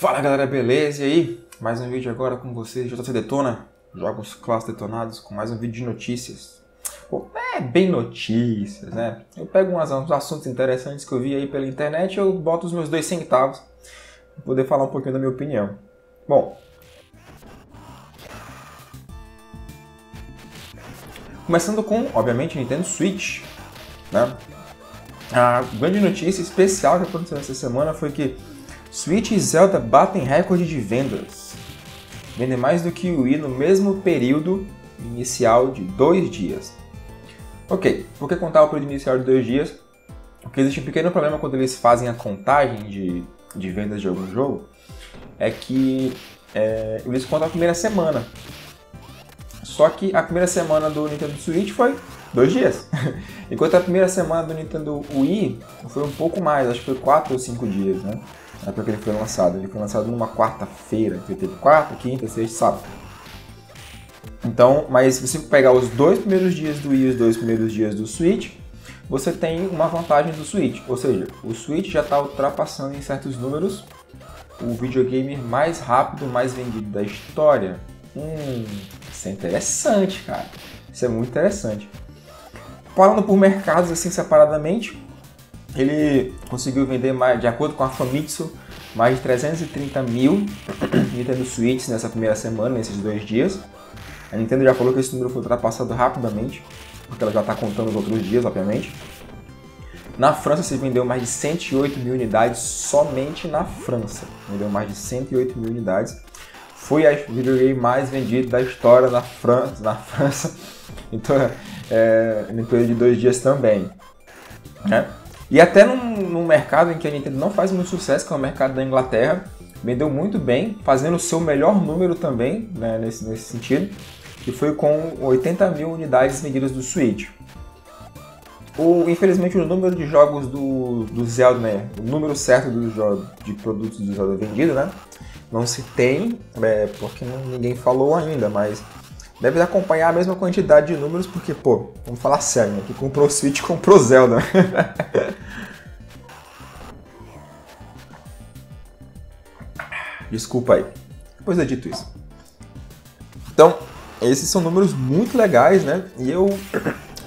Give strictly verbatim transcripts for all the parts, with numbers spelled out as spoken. Fala galera, beleza? E aí? Mais um vídeo agora com vocês, J C Detona, jogos clássicos detonados, com mais um vídeo de notícias. Bom, é bem notícias, né? Eu pego umas, uns assuntos interessantes que eu vi aí pela internet e eu boto os meus dois centavos pra poder falar um pouquinho da minha opinião. Bom, começando com, obviamente, Nintendo Switch, né? A grande notícia especial que aconteceu essa semana foi que Switch e Zelda batem recorde de vendas. Vendem mais do que o Wii no mesmo período inicial de dois dias. Ok, por que contar o período inicial de dois dias? Porque existe um pequeno problema quando eles fazem a contagem de, de vendas de algum jogo. É que é, eles contam a primeira semana. Só que a primeira semana do Nintendo Switch foi dois dias. Enquanto a primeira semana do Nintendo Wii foi um pouco mais, acho que foi quatro ou cinco dias, né? É porque ele foi lançado. Ele foi lançado numa quarta-feira. Teve quarta, quinta, sexta, sábado. Então, mas se você pegar os dois primeiros dias do Wii e os dois primeiros dias do Switch, você tem uma vantagem do Switch. Ou seja, o Switch já está ultrapassando em certos números o videogame mais rápido, mais vendido da história. Hum, isso é interessante, cara. Isso é muito interessante. Falando por mercados assim separadamente, ele conseguiu vender, mais, de acordo com a Famitsu, mais de trezentos e trinta mil Nintendo Switch nessa primeira semana, nesses dois dias. A Nintendo já falou que esse número foi ultrapassado rapidamente, porque ela já está contando os outros dias, obviamente. Na França se vendeu mais de cento e oito mil unidades, somente na França. Vendeu mais de cento e oito mil unidades. Foi o videogame mais vendido da história na França, na França. Então, é, no período de dois dias também, né? E até num, num mercado em que a Nintendo não faz muito sucesso, que é o mercado da Inglaterra, vendeu muito bem, fazendo o seu melhor número também, né, nesse, nesse sentido, que foi com oitenta mil unidades vendidas do Switch. O, infelizmente o número de jogos do, do Zelda, né, o número certo do jogo, de produtos do Zelda vendido, né, não se tem, é, porque não, ninguém falou ainda, mas deve acompanhar a mesma quantidade de números, porque, pô, vamos falar sério, né? Quem comprou o Switch comprou Zelda. Desculpa aí. Depois é dito isso. Então, esses são números muito legais, né? E eu,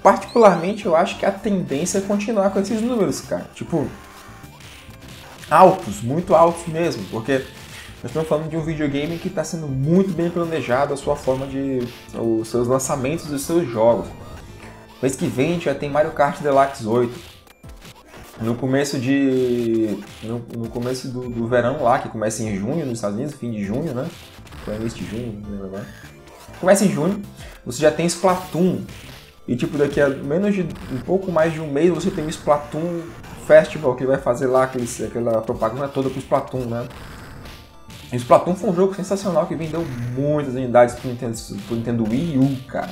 particularmente, eu acho que a tendência é continuar com esses números, cara. Tipo, altos, muito altos mesmo, porque nós estamos falando de um videogame que está sendo muito bem planejado, a sua forma de... os seus lançamentos dos seus jogos. Mês que vem já tem Mario Kart The Lax oito. No começo de... No, no começo do, do verão lá, que começa em junho nos Estados Unidos, fim de junho, né? Foi início de junho, não lembro agora. Começa em junho, você já tem Splatoon. E tipo, daqui a menos de... um pouco mais de um mês você tem o Splatoon Festival, que vai fazer lá aqueles, aquela propaganda toda pro Splatoon, né? O Splatoon foi um jogo sensacional que vendeu muitas unidades pro Nintendo, pro Nintendo Wii U, cara.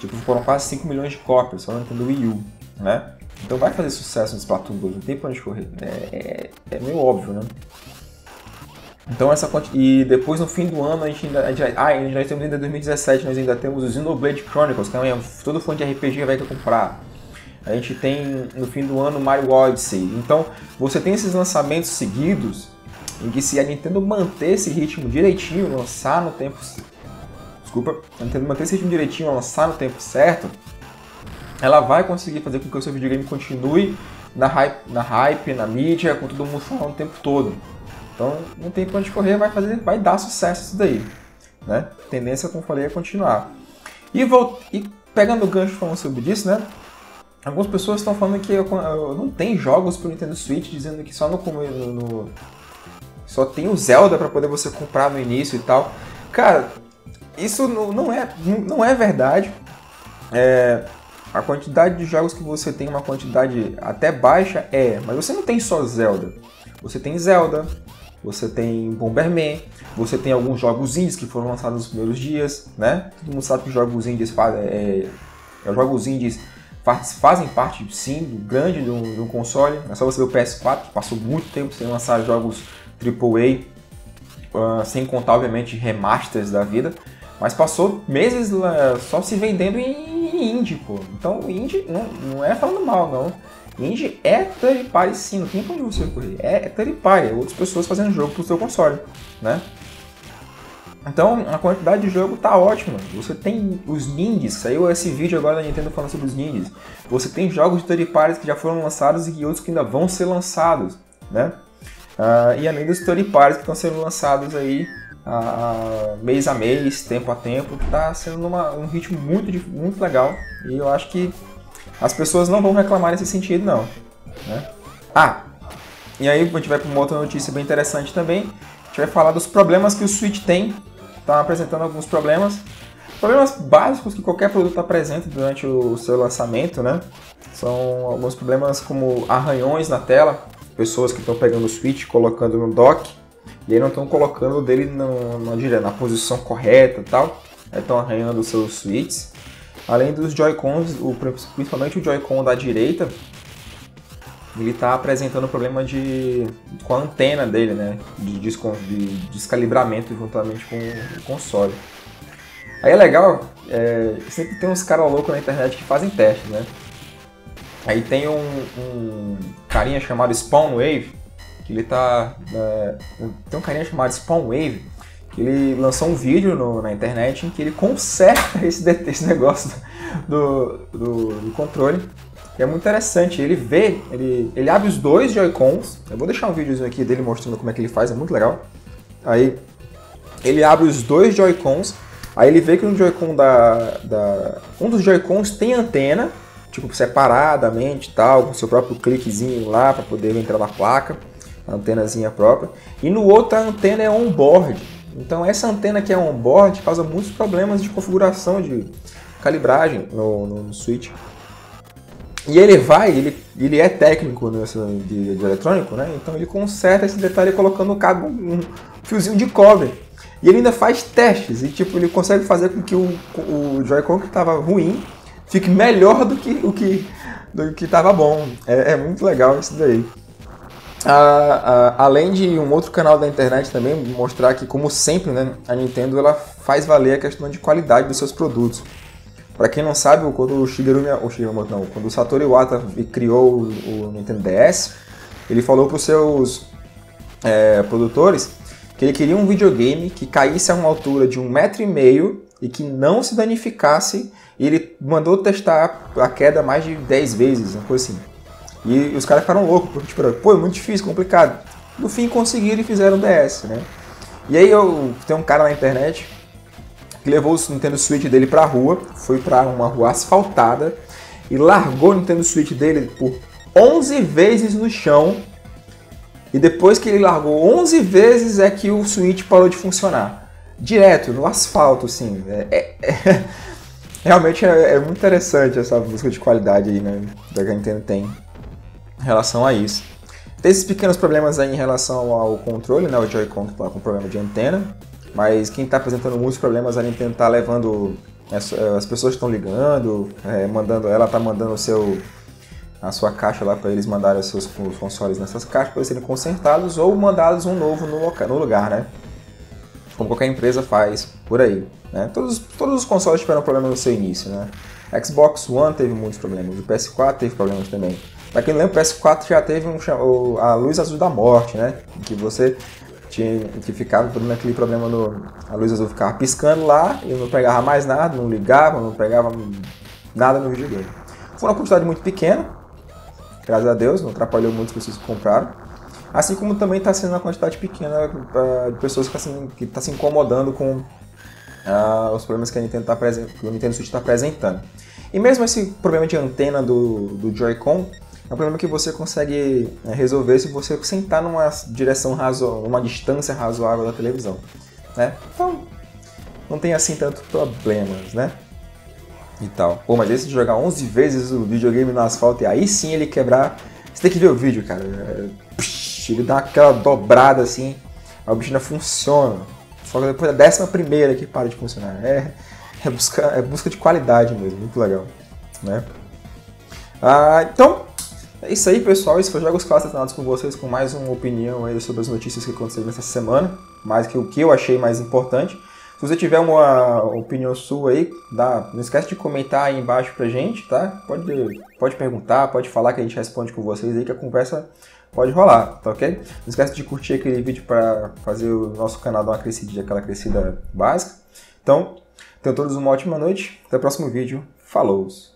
Tipo, foram quase cinco milhões de cópias só no Nintendo Wii U, né? Então vai fazer sucesso no Splatoon dois, não tem pra onde correr. É, é meio óbvio, né? Então essa... E depois no fim do ano a gente ainda... A gente, ah, ainda nós temos ainda dois mil e dezessete, nós ainda temos o Xenoblade Chronicles, que é todo fã de R P G vai comprar. A gente tem no fim do ano Mario Odyssey. Então você tem esses lançamentos seguidos em que se a Nintendo manter esse ritmo direitinho, lançar no tempo... Desculpa, a Nintendo manter esse ritmo direitinho, lançar no tempo certo, ela vai conseguir fazer com que o seu videogame continue na hype, na, hype, na mídia, com todo mundo falando o tempo todo. Então, não tem pra onde correr, vai, fazer, vai dar sucesso isso daí, né? A tendência, como falei, é continuar. E, vou, e pegando o gancho falando sobre isso, né? Algumas pessoas estão falando que eu, eu não tem jogos pro Nintendo Switch, dizendo que só no... no, no só tem o Zelda para poder você comprar no início e tal. Cara, isso não é, não é verdade. É, a quantidade de jogos que você tem, uma quantidade até baixa, é. Mas você não tem só Zelda. Você tem Zelda, você tem Bomberman, você tem alguns jogos indies que foram lançados nos primeiros dias, né? Todo mundo sabe que os jogos indies, faz, é, jogos indies faz, fazem parte, sim, grande de um, de um console. É só você ver o P S quatro, que passou muito tempo sem lançar jogos triplo A, uh, sem contar, obviamente, remasters da vida, mas passou meses uh, só se vendendo em indie, pô. Então, indie não, não é falando mal, não. Indie é third party, sim, não tem pra onde você correr. É third party, é outras pessoas fazendo jogo pro seu console, né? Então, a quantidade de jogo tá ótima. Você tem os ninjas, saiu esse vídeo agora da Nintendo falando sobre os ninjas. Você tem jogos de third parties que já foram lançados e outros que ainda vão ser lançados, né? Uh, e além dos third parties que estão sendo lançados aí, uh, mês a mês, tempo a tempo, que tá sendo numa, um ritmo muito, muito legal. E eu acho que as pessoas não vão reclamar nesse sentido, não, né? Ah, e aí a gente vai para uma outra notícia bem interessante também. A gente vai falar dos problemas que o Switch tem. Está apresentando alguns problemas, problemas básicos que qualquer produto apresenta durante o seu lançamento, né? São alguns problemas como arranhões na tela, pessoas que estão pegando o Switch, colocando no dock, e aí não estão colocando dele no, na, na posição correta e tal, estão arranhando os seus Switches. Além dos Joy-Cons, o, principalmente o Joy-Con da direita, ele está apresentando problema de, com a antena dele, né? De, descon, de descalibramento juntamente com o console. Aí é legal, é, sempre tem uns caras loucos na internet que fazem testes, né? Aí tem um, um carinha chamado Spawn Wave, que ele tá... É, tem um carinha chamado Spawn Wave, que ele lançou um vídeo no, na internet em que ele conserta esse, esse negócio do, do, do controle. É muito interessante, ele vê, ele, ele abre os dois Joy-Cons, eu vou deixar um videozinho aqui dele mostrando como é que ele faz, é muito legal. Aí ele abre os dois Joy-Cons, aí ele vê que um Joy-Con da, da... um dos Joy-Cons tem antena, tipo separadamente e tal, com seu próprio cliquezinho lá para poder entrar na placa, a antenazinha própria, e no outro a antena é on-board. Então essa antena que é on-board causa muitos problemas de configuração, de calibragem no, no, no Switch. E ele vai, ele, ele é técnico nesse, de, de eletrônico, né? Então ele conserta esse detalhe colocando um cabo, um fiozinho de cobre. E ele ainda faz testes, e tipo, ele consegue fazer com que o, o Joy-Con que estava ruim fique melhor do que o que do que estava bom. É, é muito legal isso daí. Ah, ah, além de um outro canal da internet também mostrar que, como sempre, né, a Nintendo ela faz valer a questão de qualidade dos seus produtos. Para quem não sabe, quando o Shigeru, o Shigeru não, quando o Satoru Iwata criou o Nintendo D S, ele falou para os seus é, produtores que ele queria um videogame que caísse a uma altura de um metro e meio e que não se danificasse, e ele mandou testar a queda mais de dez vezes, uma coisa assim. E os caras ficaram loucos, porque tipo, pô, é muito difícil, complicado. No fim conseguiram e fizeram o D S, né? E aí eu, tem um cara na internet que levou o Nintendo Switch dele pra rua, foi pra uma rua asfaltada e largou o Nintendo Switch dele por onze vezes no chão, e depois que ele largou onze vezes é que o Switch parou de funcionar. Direto, no asfalto, assim. É, é, é, realmente é, é muito interessante essa busca de qualidade aí, né, que a Nintendo tem em relação a isso. Tem esses pequenos problemas aí em relação ao controle, né, o Joy-Con que tá com problema de antena. Mas quem está apresentando muitos problemas, a Nintendo está levando, as pessoas estão ligando, é, mandando, ela está mandando o seu, a sua caixa lá para eles mandarem os seus os consoles nessas caixas para serem consertados ou mandados um novo no, loca, no lugar, né? Como qualquer empresa faz por aí, né? Todos, todos os consoles tiveram problema no seu início, né? Xbox One teve muitos problemas, o P S quatro teve problemas também. Para quem não lembra, o P S quatro já teve um, a Luz Azul da Morte, né? Em que você... que ficava aquele problema, no, a luz azul ficava piscando lá e não pegava mais nada, não ligava, não pegava nada no videogame. Foi uma quantidade muito pequena, graças a Deus, não atrapalhou muitas pessoas que compraram. Assim como também está sendo uma quantidade pequena uh, de pessoas que estão tá se, tá se incomodando com uh, os problemas que a Nintendo, tá que o Nintendo Switch está apresentando. E mesmo esse problema de antena do, do Joy-Con, é um problema que você consegue resolver se você sentar numa direção razoável, uma distância razoável da televisão, né? Então, não tem assim tantos problemas, né? E tal. Pô, mas esse de jogar onze vezes o videogame no asfalto e aí sim ele quebrar... Você tem que ver o vídeo, cara. Ele dá aquela dobrada assim, a bichinha funciona. Só que depois da décima primeira que para de funcionar. É, é, busca, é busca de qualidade mesmo, muito legal, né? Ah, então... É isso aí, pessoal. Isso foi Jogos Classificados com vocês, com mais uma opinião aí sobre as notícias que aconteceram nessa semana, mais que o que eu achei mais importante. Se você tiver uma opinião sua aí, dá, não esquece de comentar aí embaixo pra gente, tá? Pode, pode perguntar, pode falar que a gente responde com vocês aí, que a conversa pode rolar, tá ok? Não esquece de curtir aquele vídeo pra fazer o nosso canal dar uma crescida, aquela crescida básica. Então, tenham todos uma ótima noite, até o próximo vídeo, falou!